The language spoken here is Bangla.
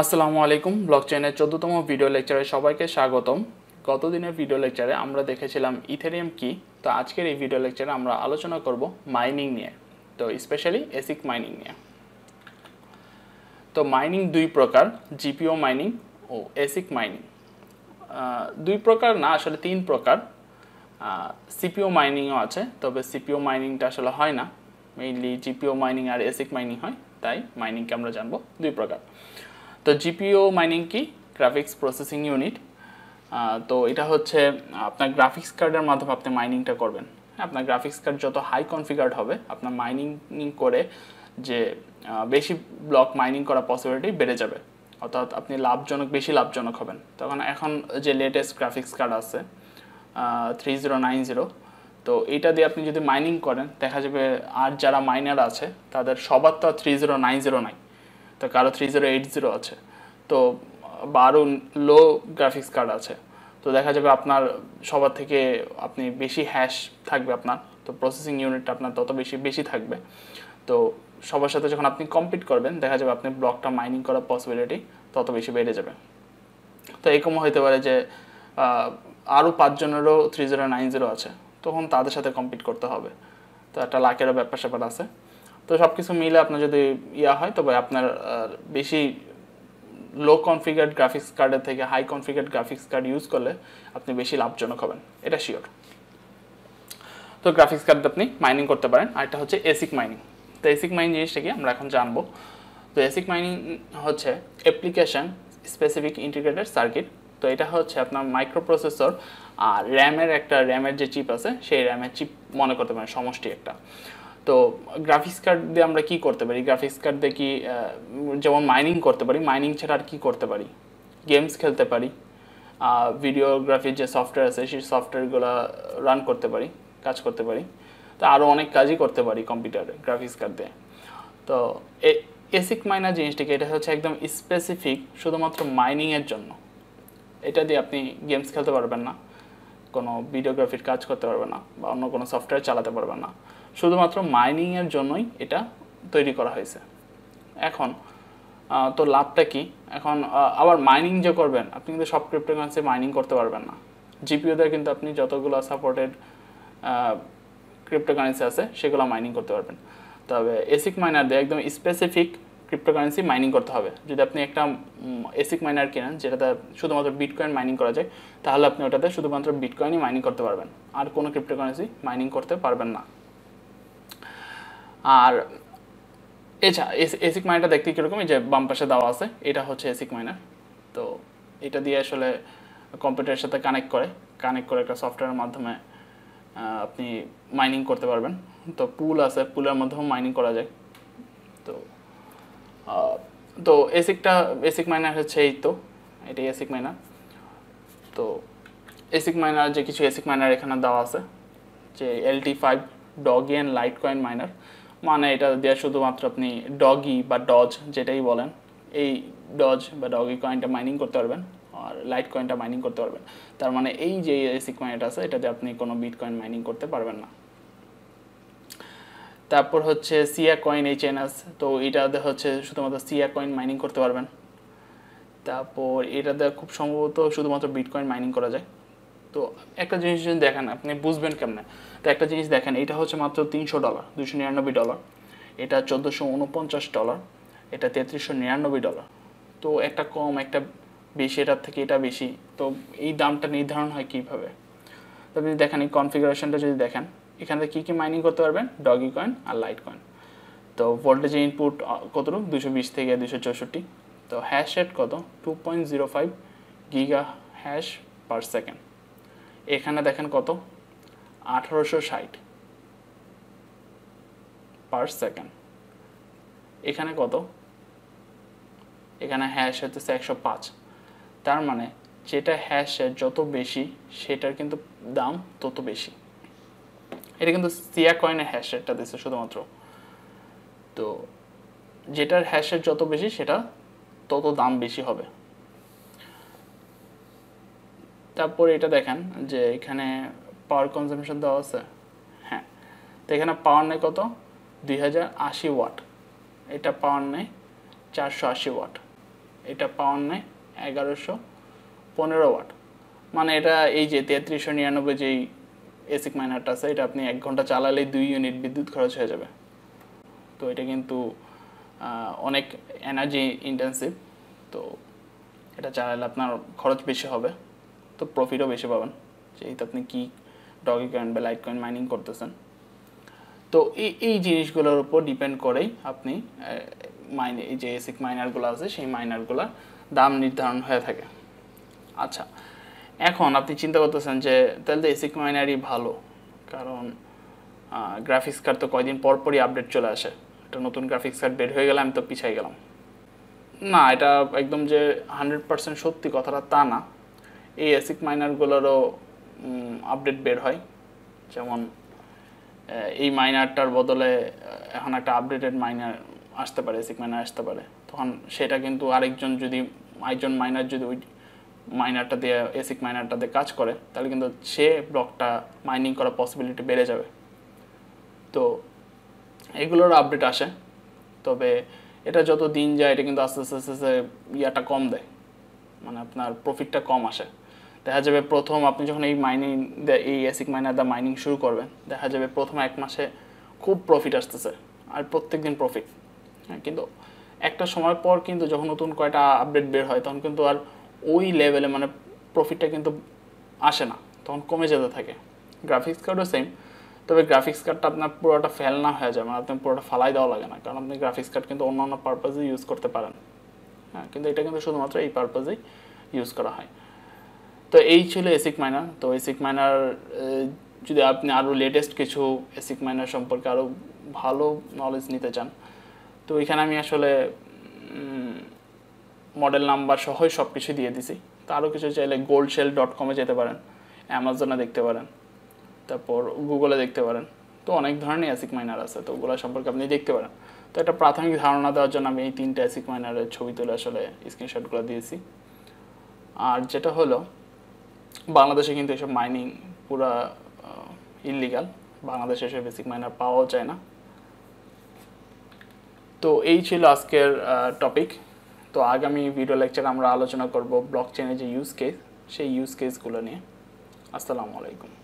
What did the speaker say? আসসালামু আলাইকুম ব্লকচেইনের ১৪তম ভিডিও লেকচারে সবাইকে স্বাগতম। গত দিনের ভিডিও লেকচারে আমরা দেখেছিলাম ইথেরিয়াম কি, তো আজকের এই ভিডিও লেকচারে আমরা আলোচনা করব মাইনিং নিয়ে, তো স্পেশালি এসিক মাইনিং নিয়ে। তো মাইনিং দুই প্রকার, জিপিও মাইনিং ও এসিক মাইনিং। দুই প্রকার না, আসলে তিন প্রকার। সিপিও মাইনিংও আছে, তবে সিপিও মাইনিংটা আসলে হয় না, মেইনলি জিপিও মাইনিং আর এসিক মাইনিং হয়, তাই মাইনিংকে আমরা জানবো দুই প্রকার। তো জিপিও মাইনিং কি? Graphics processing unit. তো এটা হচ্ছে আপনার গ্রাফিক্স কার্ডের মাধ্যমে আপনি মাইনিংটা করবেন। আপনার গ্রাফিক্স কার্ড যত হাই কনফিগার্ড হবে, আপনার মাইনিং করে যে বেশি ব্লক মাইনিং করা পসিবিলিটি বেড়ে যাবে, অর্থাৎ আপনি বেশি লাভজনক হবেন। তখন এখন যে লেটেস্ট গ্রাফিক্স কার্ড আছে 3090, তো এটা দিয়ে আপনি যদি মাইনিং করেন, দেখা যাবে আর যারা মাইনার আছে তাদের সবার তো 3090 নাই, তো কারো 3080 আছে, তো বারো লো গ্রাফিক্স কার্ড আছে, তো দেখা যাবে আপনার সবার থেকে আপনি বেশি হ্যাশ থাকবে আপনার, তো প্রসেসিং ইউনিটটা আপনার তত বেশি থাকবে। তো সবার সাথে যখন আপনি কম্পিট করবেন, দেখা যাবে আপনি ব্লকটা মাইনিং করার পসিবিলিটি তত বেশি বেড়ে যাবে। তো এরকমও হতে পারে যে আরও পাঁচজনেরও 3090 আছে, তখন তাদের সাথে কম্পিট করতে হবে, তো একটা লাকেরও ব্যাপার স্যাপার আছে। তো সব কিছু মিলে আপনার যদি হয়, তবে আপনার বেশি লো কনফিগার্ড গ্রাফিক্স কার্ডের থেকে high configured graphics card use করলে আপনি বেশি লাভজনক হবেন, এটা শিওর। তো গ্রাফিক্স কার্ড আপনি মাইনিং করতে পারেন। আরেকটা হচ্ছে এসিক মাইনিং। তো এসিক মাইনিং জিনিসটা কি আমরা এখন জানবো। তো এসিক মাইনিং হচ্ছে অ্যাপ্লিকেশন স্পেসিফিক ইন্টিগ্রেটেড সার্কিট। তো এটা হচ্ছে আপনার মাইক্রোপ্রসেসর আর র্যামের যে চিপ আছে, সেই র্যামের চিপ মনে করতে পারেন সমষ্টি একটা। তো গ্রাফিক্স কার্ড দিয়ে আমরা কী করতে পারি? গ্রাফিক্স কার্ড দিয়ে কি যেমন মাইনিং করতে পারি, মাইনিং ছাড়া আর কী করতে পারি? গেমস খেলতে পারি, ভিডিওগ্রাফির যে সফটওয়্যার আছে সেই সফটওয়্যারগুলো রান করতে পারি, কাজ করতে পারি, তো আরও অনেক কাজই করতে পারি কম্পিউটারে গ্রাফিক্স কার্ড দিয়ে। তো এসিক মাইনার জিনিসটাকে, এটা হচ্ছে একদম স্পেসিফিক শুধুমাত্র মাইনিংয়ের জন্য। এটা দিয়ে আপনি গেমস খেলতে পারবেন না, কোনো ভিডিওগ্রাফির কাজ করতে পারবেন না, বা অন্য কোনো সফটওয়্যার চালাতে পারবেন না, শুধুমাত্র মাইনিংয়ের জন্যই এটা তৈরি করা হয়েছে। এখন তো লাভটা কি? এখন আবার মাইনিং যে করবেন, আপনি কিন্তু সব ক্রিপ্টোকারেন্সি মাইনিং করতে পারবেন না। জিপিও দিয়ে কিন্তু আপনি যতগুলো সাপোর্টেড ক্রিপ্টোকারেন্সি আছে সেগুলো মাইনিং করতে পারবেন, তবে এসিক মাইনার দিয়ে একদম স্পেসিফিক ক্রিপ্টোকারেন্সি মাইনিং করতে হবে। যদি আপনি একটা এসিক মাইনার কেনেন যেটাতে শুধুমাত্র বিটকয়েন মাইনিং করা যায়, তাহলে আপনি ওটাতে শুধুমাত্র বিটকয়েনই মাইনিং করতে পারবেন, আর কোনো ক্রিপ্টোকারেন্সি মাইনিং করতে পারবেন না। আর এছাড়া এসিক মাইনারটা দেখতে কীরকম, যে বাম পাশে দেওয়া আছে, এটা হচ্ছে এসিক মাইনার। তো এটা দিয়ে আসলে কম্পিউটারের সাথে কানেক্ট করে একটা সফটওয়্যারের মাধ্যমে আপনি মাইনিং করতে পারবেন। তো পুল আছে, পুলের মাধ্যমে মাইনিং করা যায়। তো এসিক মাইনার হচ্ছে এই, তো এটাই এসিক মাইনার। তো এসিক মাইনার যে কিছু এসিক মাইনার এখানে দেওয়া আছে, যে LT5 doggy and Litecoin minor, মানে এটা দিয়ে শুধুমাত্র আপনি ডগি বা ডজ যেটাই বলেন, এই ডজ বা ডগি কয়েনটা মাইনিং করতে পারবেন, আর লাইট কয়েনটা মাইনিং করতে পারবেন। তার মানে এই যে এসিক মাইনারটা আছে, এটাতে আপনি কোনো বিট কয়েন মাইনিং করতে পারবেন না। তারপর হচ্ছে সিয়া কয়েন HNS, তো এটাতে হচ্ছে শুধুমাত্র সিয়া কয়েন মাইনিং করতে পারবেন। তারপর এটাতে খুব সম্ভবত শুধুমাত্র বিট কয়েন মাইনিং করা যায়। তো একটা জিনিস যদি দেখেন, আপনি বুঝবেন কেমনে? তো একটা জিনিস দেখেন, এটা হচ্ছে মাত্র $300, $299, এটা $1449, এটা $3399, তো একটা কম একটা বেশি, এটার থেকে এটা বেশি। তো এই দামটা নির্ধারণ হয় কীভাবে? তো আপনি দেখেন এই কনফিগারেশনটা যদি দেখেন, এখান থেকে কী কী মাইনিং করতে পারবেন? ডগি কয়েন আর লাইট কয়েন। তো ভোল্টেজের ইনপুট কতটুকু? 220 থেকে 264। তো হ্যাশ রেট কত? 2.05 গিগা হ্যাশ পার সেকেন্ড। এখানে দেখেন কত? 1860 পার সেকেন্ড। এখানে কত? এখানে হ্যাশ হচ্ছে 105। তার মানে যেটা হ্যাশের যত বেশি, সেটার কিন্তু দাম তত বেশি। এটা কিন্তু সিয়া কয়েনের হ্যাশ রেটটা দিচ্ছে শুধুমাত্র। তো যেটার হ্যাশ রেট যত বেশি, সেটা তত দাম বেশি হবে। তারপরে এটা দেখেন যে এখানে পাওয়ার কনজাম্পশন দেওয়া আছে, হ্যাঁ। তো এখানে পাওয়ার নেয় কত? 2080 ওয়াট। এটা পাওয়ার নেয় 480 ওয়াট। এটা পাউন্ড নেয় 1115 ওয়াট মানে এটা এই যে 3399 যেই এসিক মাইনারটা আছে এটা আপনি 1 ঘন্টা চালালেই 2 ইউনিট বিদ্যুৎ খরচ হয়ে যাবে তো এটা কিন্তু অনেক এনার্জি ইনটেনসিভ তো এটা চালালে আপনার খরচ বেশি হবে তো প্রফিটও বেশি পাবেন যেহেতু আপনি কি ডগিকয়েন বা লাইটকয়েন মাইনিং করতেছেন তো এই জিনিসগুলোর উপর ডিপেন্ড করেই আপনি মাইনে এই যে এসিক মাইনারগুলো আছে সেই মাইনারগুলোর দাম নির্ধারণ হয়ে থাকে আচ্ছা এখন আপনি চিন্তা করতেছেন যে তাহলে এসিক মাইনারই ভালো কারণ গ্রাফিক্স কার্ড তো কয়েকদিন পর পরই আপডেট চলে আসে একটা নতুন গ্রাফিক্স কার্ড বের হয়ে গেলে আমি তো পিছায় গেলাম না এটা একদম যে 100% সত্যি কথাটা তা না এই এসিক মাইনারগুলোরও আপডেট বের হয় যেমন এই মাইনারটার বদলে এখন একটা আপডেটেড মাইনার আসতে পারে এসিক মাইনার আসতে পারে তখন সেটা কিন্তু আরেকজন যদি আরেকজন মাইনার যদি ওই মাইনারটা দিয়ে এসিক মাইনারটাতে কাজ করে তাহলে কিন্তু সে ব্লকটা মাইনিং করার পসিবিলিটি বেড়ে যাবে তো এগুলোর আপডেট আসে তবে এটা যত দিন যায় এটা কিন্তু আস্তে আস্তে আস্তে ইয়াটা কম দেয় মানে আপনার প্রফিটটা কম আসে দেখা যাবে প্রথম আপনি যখন এই মাইনিং এই এসিক মাইনার দা মাইনিং শুরু করবেন দেখা যাবে প্রথম এক মাসে খুব প্রফিট আসতেছে আর প্রত্যেক দিন প্রফিট হ্যাঁ কিন্তু একটা সময় পর কিন্তু যখন নতুন কয়টা আপডেট বের হয় তখন কিন্তু আর ওই লেভেলে মানে প্রফিটটা কিন্তু আসে না তখন কমে যেতে থাকে গ্রাফিক্স কার্ডও সেম তবে গ্রাফিক্স কার্ডটা আপনার পুরোটা ফেল না হয়ে যায় মানে আপনার পুরোটা ফালাই দেওয়া লাগে না কারণ আপনি গ্রাফিক্স কার্ড কিন্তু অন্যান্য পারপাজে ইউজ করতে পারেন হ্যাঁ কিন্তু এটা কিন্তু শুধুমাত্র এই পারপাজেই ইউজ করা হয় তো এই ছিল এসিক মাইনার তো এসিক মাইনার যদি আপনি আরও লেটেস্ট কিছু এসিক মাইনার সম্পর্কে আরও ভালো নলেজ নিতে চান তো এখানে আমি আসলে মডেল নাম্বার সহই সব কিছু দিয়ে দিছি তো আরও কিছু চাইলে goldshell.com-এ যেতে পারেন অ্যামাজনে দেখতে পারেন তারপর গুগলে দেখতে পারেন তো অনেক ধরনের অ্যাসিক মাইনার আছে তো ওগুলো সম্পর্কে আপনি দেখতে পারেন তো একটা প্রাথমিক ধারণা দেওয়ার জন্য আমি এই তিনটে অ্যাসিক মাইনারের ছবি তুলে আসলে স্ক্রিনশটগুলো দিয়েছি আর যেটা হলো বাংলাদেশে কিন্তু এসব মাইনিং পুরা ইললিগাল বাংলাদেশে এসব বেসিক মাইনার পাওয়াও যায় না তো এই ছিল আজকের টপিক তো আগামী ভিডিও লেকচারে আমরা আলোচনা করব ব্লকচেইনের যে ইউজ কেস সেই ইউজ কেসগুলো নিয়ে আসসালামু আলাইকুম